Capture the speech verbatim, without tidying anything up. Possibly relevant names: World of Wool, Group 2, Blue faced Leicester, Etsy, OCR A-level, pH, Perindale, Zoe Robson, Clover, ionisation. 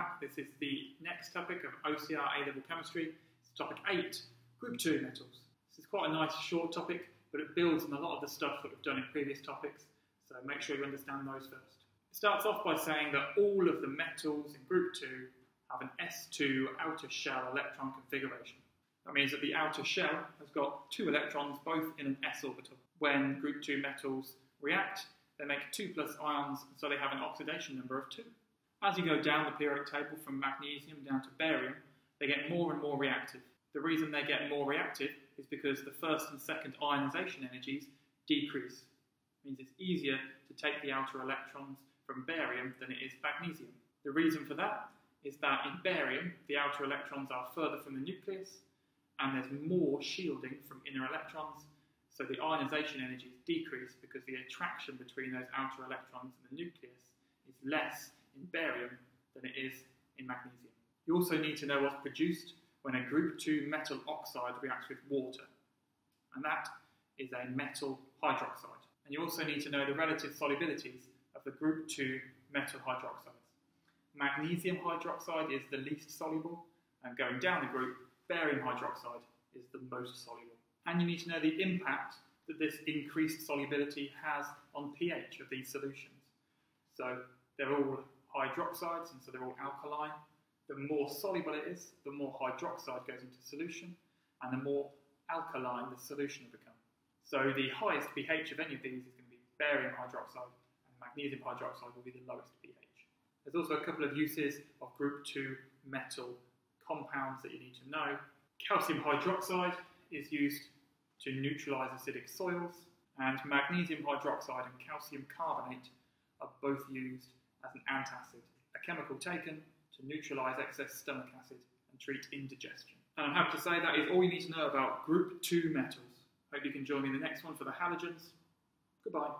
back. This is the next topic of O C R A-level chemistry. It's topic eight, group two metals. This is quite a nice short topic, but it builds on a lot of the stuff that we've done in previous topics, so make sure you understand those first. It starts off by saying that all of the metals in group two have an S two outer shell electron configuration. That means that the outer shell has got two electrons both in an s orbital. When group two metals react, they make two plus ions, so they have an oxidation number of two. As you go down the periodic table from magnesium down to barium, they get more and more reactive. The reason they get more reactive is because the first and second ionisation energies decrease. It means it's easier to take the outer electrons from barium than it is magnesium. The reason for that is that in barium, the outer electrons are further from the nucleus, and there's more shielding from inner electrons, so the ionisation energies decrease because the attraction between those outer electrons and the nucleus is less in barium than it is in magnesium. You also need to know what's produced when a group two metal oxide reacts with water, and that is a metal hydroxide. And you also need to know the relative solubilities of the group two metal hydroxides. Magnesium hydroxide is the least soluble, and going down the group, barium hydroxide is the most soluble. And you need to know the impact that this increased solubility has on pH of these solutions. So they're all hydroxides, and so they're all alkaline. The more soluble it is, the more hydroxide goes into solution, and the more alkaline the solution will become. So the highest pH of any of these is going to be barium hydroxide, and magnesium hydroxide will be the lowest pH. There's also a couple of uses of group two metal compounds that you need to know. Calcium hydroxide is used to neutralise acidic soils, and magnesium hydroxide and calcium carbonate are both used as an antacid, a chemical taken to neutralise excess stomach acid and treat indigestion. And I'm happy to say that is all you need to know about group two metals. Hope you can join me in the next one for the halogens. Goodbye.